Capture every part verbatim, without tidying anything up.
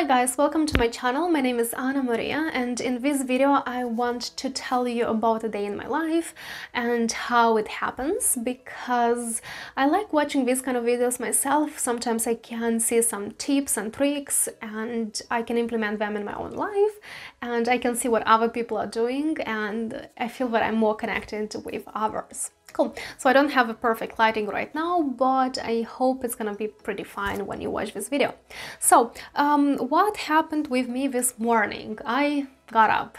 Hi guys, welcome to my channel. My name is Anna Maria and in this video I want to tell you about a day in my life and how it happens, because I like watching these kind of videos myself. Sometimes I can see some tips and tricks and I can implement them in my own life, and I can see what other people are doing, and I feel that I'm more connected with others. Cool. So I don't have a perfect lighting right now, but I hope it's gonna be pretty fine when you watch this video. So um, what happened with me this morning? I got up.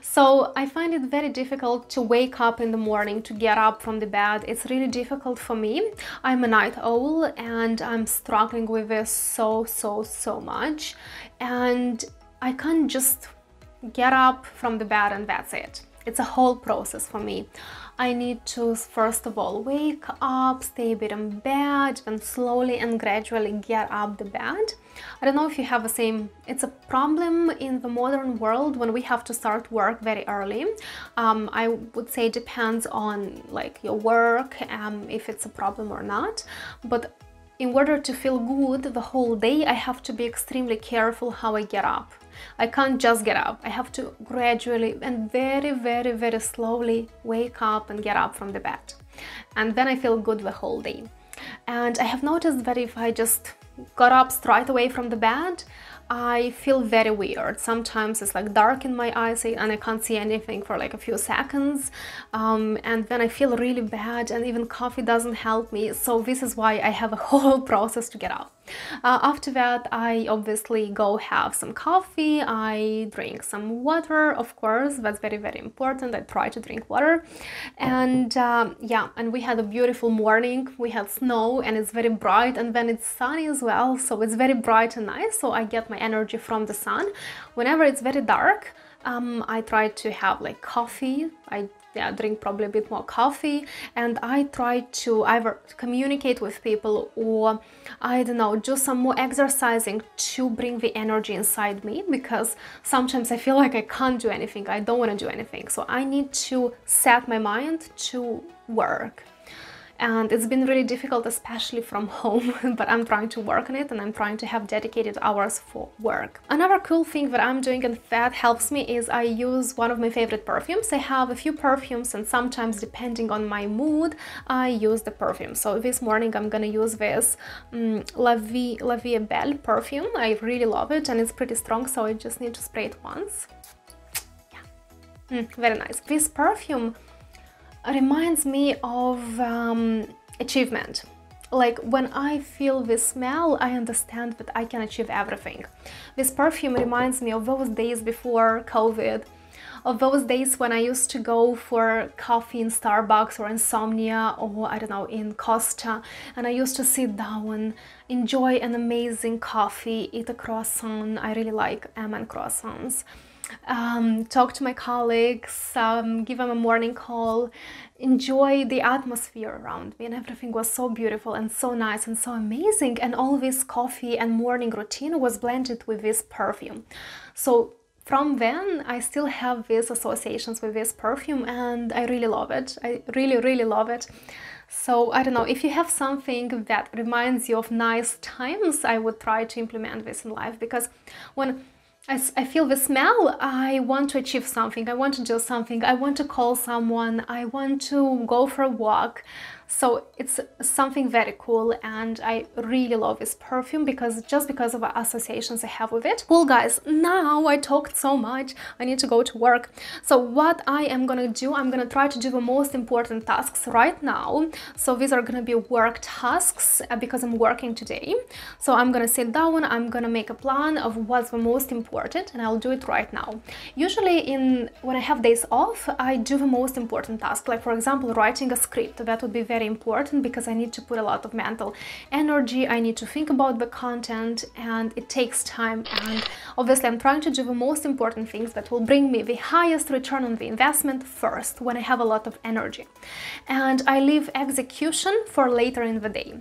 So I find it very difficult to wake up in the morning, to get up from the bed. It's really difficult for me. I'm a night owl and I'm struggling with this so, so, so much. And I can't just get up from the bed and that's it. It's a whole process for me. I need to first of all wake up, stay a bit in bed, and slowly and gradually get up the bed. I don't know if you have the same, it's a problem in the modern world when we have to start work very early. Um, I would say it depends on like your work, um, if it's a problem or not. But in order to feel good the whole day, I have to be extremely careful how I get up. I can't just get up. I have to gradually and very, very, very slowly wake up and get up from the bed. And then I feel good the whole day. And I have noticed that if I just got up straight away from the bed, I feel very weird. Sometimes it's like dark in my eyes and I can't see anything for like a few seconds. Um, and then I feel really bad and even coffee doesn't help me. So this is why I have a whole process to get up. Uh, after that, I obviously go have some coffee, I drink some water, of course, that's very, very important. I try to drink water. And um, yeah, and we had a beautiful morning. We had snow and it's very bright, and then it's sunny as well. So it's very bright and nice. So I get my energy from the sun. Whenever it's very dark, um, I try to have like coffee. I Yeah, drink probably a bit more coffee, and I try to either communicate with people or I don't know, do some more exercising to bring the energy inside me, because sometimes I feel like I can't do anything, I don't want to do anything, so I need to set my mind to work. And it's been really difficult, especially from home, but I'm trying to work on it and I'm trying to have dedicated hours for work. Another cool thing that I'm doing and that helps me is I use one of my favorite perfumes. I have a few perfumes and sometimes, depending on my mood, I use the perfume. So this morning I'm gonna use this um, La Vie, La Vie Belle perfume. I really love it and it's pretty strong, so I just need to spray it once. Yeah, mm, very nice. This perfume reminds me of um, achievement. Like when I feel this smell, I understand that I can achieve everything. This perfume reminds me of those days before COVID, of those days when I used to go for coffee in Starbucks or Insomnia or I don't know, in Costa, and I used to sit down, enjoy an amazing coffee, eat a croissant. I really like almond croissants. Um, talk to my colleagues, um, give them a morning call, enjoy the atmosphere around me, and everything was so beautiful and so nice and so amazing, and all this coffee and morning routine was blended with this perfume. So from then I still have these associations with this perfume and I really love it. I really, really love it. So I don't know, if you have something that reminds you of nice times, I would try to implement this in life, because when I feel the smell, I want to achieve something, I want to do something, I want to call someone, I want to go for a walk. So it's something very cool and I really love this perfume because just because of the associations I have with it. Cool guys, now I talked so much, I need to go to work. So what I am gonna do, I'm gonna try to do the most important tasks right now. So these are gonna be work tasks because I'm working today. So I'm gonna sit down, I'm gonna make a plan of what's the most important, and I'll do it right now. Usually in when I have days off, I do the most important task, like for example writing a script. That would be very important because I need to put a lot of mental energy, I need to think about the content, and it takes time, and obviously I'm trying to do the most important things that will bring me the highest return on the investment first, when I have a lot of energy, and I leave execution for later in the day.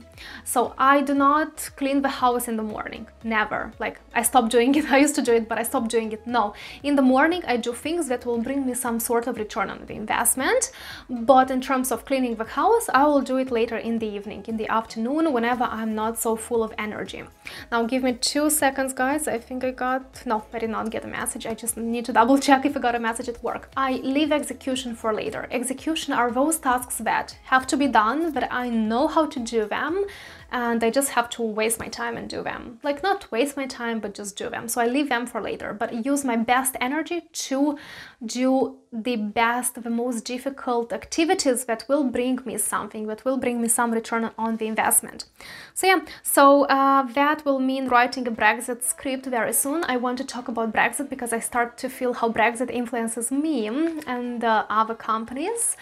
So I do not clean the house in the morning, never, like I stopped doing it, I used to do it but I stopped doing it. No, in the morning I do things that will bring me some sort of return on the investment, but in terms of cleaning the house, I will do it later in the evening, in the afternoon, whenever I'm not so full of energy. Now give me two seconds, guys. I think I got... no, I did not get a message. I just need to double check if I got a message at work. I leave execution for later. Execution are those tasks that have to be done, but I know how to do them, and I just have to waste my time and do them. Like, not waste my time, but just do them. So I leave them for later, but use my best energy to do the best, the most difficult activities that will bring me something, that will bring me some return on the investment. So yeah, so uh, that will mean writing a Brexit script very soon. I want to talk about Brexit because I start to feel how Brexit influences me and uh, other companies.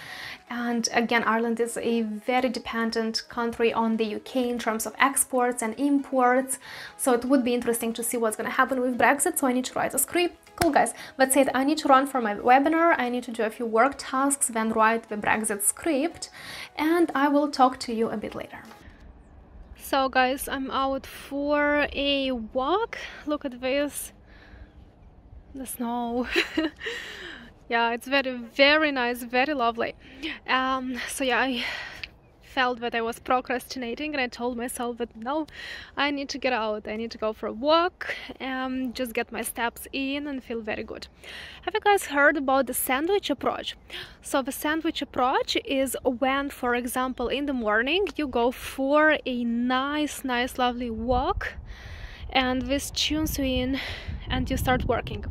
And again, Ireland is a very dependent country on the U K in terms of exports and imports, so it would be interesting to see what's going to happen with Brexit. So I need to write a script. Cool, guys, that's it. I need to run for my webinar, I need to do a few work tasks, then write the Brexit script, and I will talk to you a bit later. So guys, I'm out for a walk. Look at this, the snow. Yeah, it's very, very nice, very lovely. Um, so yeah, I felt that I was procrastinating, and I told myself that no, I need to get out, I need to go for a walk and just get my steps in and feel very good. Have you guys heard about the sandwich approach? So the sandwich approach is when, for example, in the morning you go for a nice, nice, lovely walk, and this tunes you in and you start working.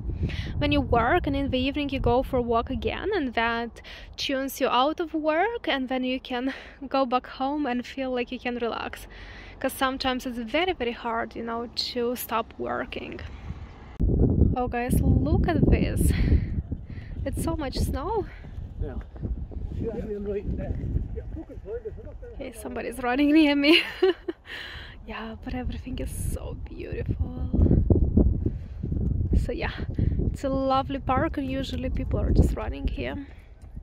When you work, and in the evening you go for a walk again, and that tunes you out of work, and then you can go back home and feel like you can relax, because sometimes it's very, very hard, you know, to stop working. Oh guys, look at this, it's so much snow. Yeah. Okay, somebody's running near me. Yeah, but everything is so beautiful. So yeah, it's a lovely park, and usually people are just running here.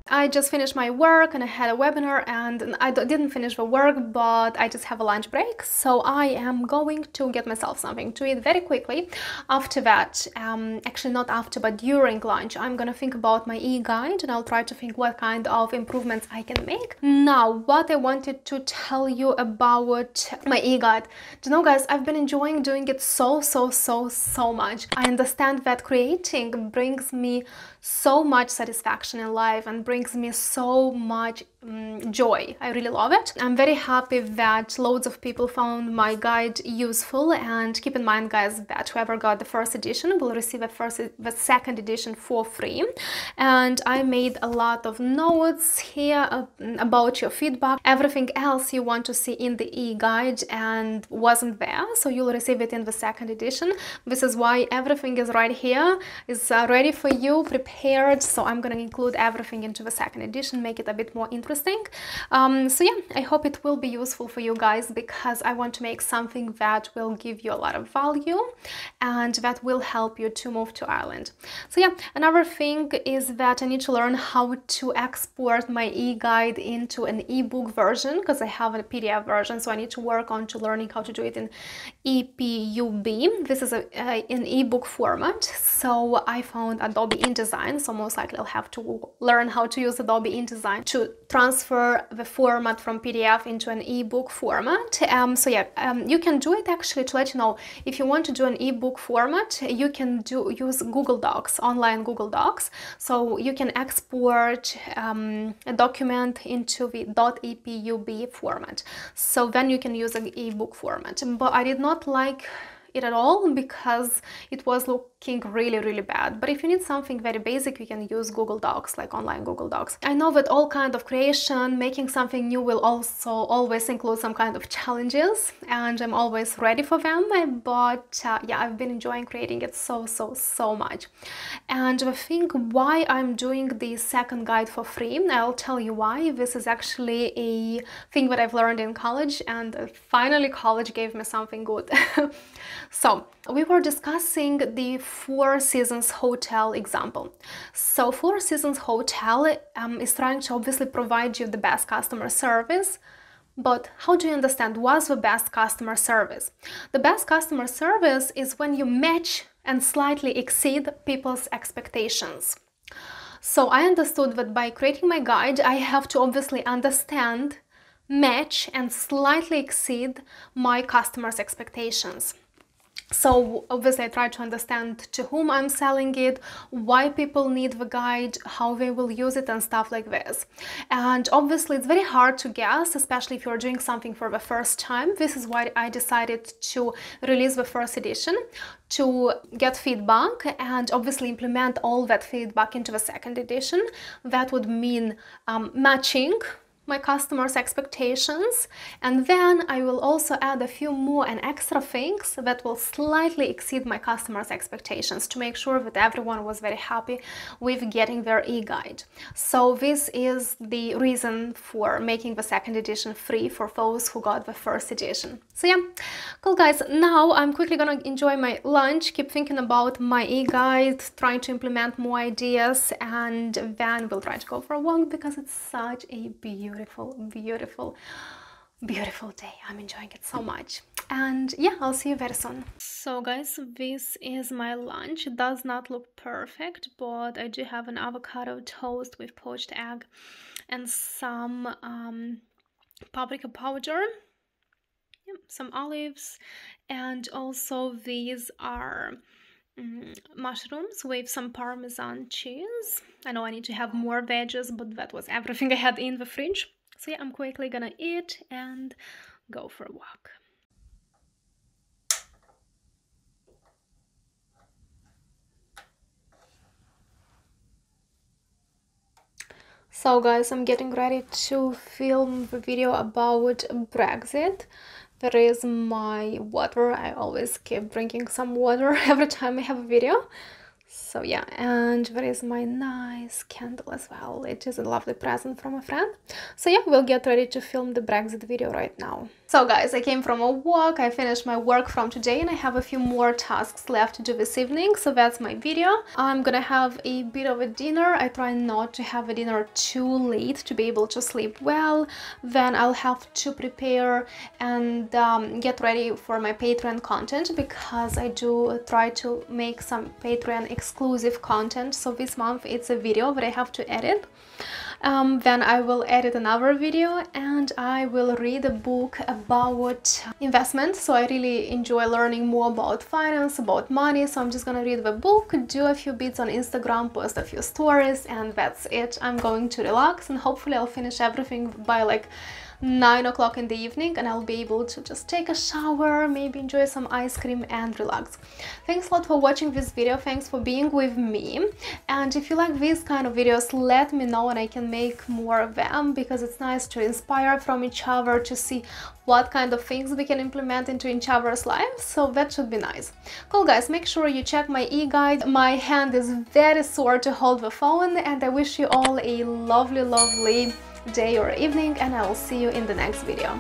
I just finished my work and I had a webinar, and I didn't finish the work, but I just have a lunch break. So I am going to get myself something to eat very quickly. After that, um, actually not after, but during lunch, I'm gonna think about my e-guide, and I'll try to think what kind of improvements I can make. Now, what I wanted to tell you about my e-guide. Do you know, guys, I've been enjoying doing it so, so, so, so much. I understand that creating brings me so much satisfaction in life and brings me so much um, joy. I really love it. I'm very happy that loads of people found my guide useful, and keep in mind, guys, that whoever got the first edition will receive a first, the second edition for free. And I made a lot of notes here uh, about your feedback, everything else you want to see in the e-guide and wasn't there, so you'll receive it in the second edition. This is why everything is right here, it's uh, ready for you, prepared, so I'm gonna include everything in to the second edition, make it a bit more interesting. Um, so yeah, I hope it will be useful for you guys, because I want to make something that will give you a lot of value and that will help you to move to Ireland. So yeah, another thing is that I need to learn how to export my e-guide into an ebook version, because I have a P D F version, so I need to work on to learning how to do it in E P U B. This is a, a, an ebook format, so I found Adobe InDesign, so most likely I'll have to learn how to use Adobe InDesign to transfer the format from P D F into an ebook format. Um, so yeah, um, you can do it. Actually, to let you know, if you want to do an ebook format, you can do use Google Docs, online Google Docs. So you can export um, a document into the .epub format. So then you can use an ebook format. But I did not like it at all, because it was looking really, really bad. But if you need something very basic, you can use Google Docs, like online Google Docs. I know that all kind of creation, making something new, will also always include some kind of challenges, and I'm always ready for them. But uh, yeah, I've been enjoying creating it so, so, so much. And the thing why I'm doing the second guide for free, I'll tell you why. This is actually a thing that I've learned in college, and finally college gave me something good. So we were discussing the Four Seasons Hotel example. So Four Seasons Hotel um, is trying to obviously provide you the best customer service. But how do you understand what's the best customer service? The best customer service is when you match and slightly exceed people's expectations. So I understood that by creating my guide, I have to obviously understand match and slightly exceed my customers' expectations. So obviously I try to understand to whom I'm selling it, why people need the guide, how they will use it and stuff like this. And obviously it's very hard to guess, especially if you're doing something for the first time. This is why I decided to release the first edition, to get feedback and obviously implement all that feedback into the second edition. That would mean um, matching my customers' expectations, and then I will also add a few more and extra things that will slightly exceed my customers' expectations to make sure that everyone was very happy with getting their e-guide. So this is the reason for making the second edition free for those who got the first edition. So yeah, cool guys, now I'm quickly gonna enjoy my lunch, keep thinking about my e-guide, trying to implement more ideas, and then we'll try to go for a walk because it's such a beautiful Beautiful, beautiful, beautiful day. I'm enjoying it so much. And yeah, I'll see you very soon. So guys, this is my lunch. It does not look perfect, but I do have an avocado toast with poached egg and some um, paprika powder, yep, some olives, and also these are Mm, mushrooms with some Parmesan cheese. I know I need to have more veggies, but that was everything I had in the fridge. So yeah, I'm quickly gonna eat and go for a walk. So guys, I'm getting ready to film the video about Brexit. There is my water. I always keep drinking some water every time I have a video. So yeah, and there is my nice candle as well. It is a lovely present from a friend. So yeah, we'll get ready to film the Brexit video right now. So guys, I came from a walk. I finished my work from today and I have a few more tasks left to do this evening. So that's my video. I'm gonna have a bit of a dinner. I try not to have a dinner too late to be able to sleep well. Then I'll have to prepare and um, get ready for my Patreon content, because I do try to make some Patreon exclusive content. So this month it's a video that I have to edit. Um, then I will edit another video and I will read a book about investment. So I really enjoy learning more about finance, about money. So I'm just gonna read the book, do a few bits on Instagram, post a few stories, and that's it. I'm going to relax and hopefully I'll finish everything by like nine o'clock in the evening, and I'll be able to just take a shower, maybe enjoy some ice cream and relax. Thanks a lot for watching this video. Thanks for being with me, and if you like these kind of videos, let me know and I can make more of them, because it's nice to inspire from each other, to see what kind of things we can implement into each other's lives. So that should be nice. Cool guys, make sure you check my e-guide. My hand is very sore to hold the phone, and I wish you all a lovely, lovely day or evening, and I will see you in the next video.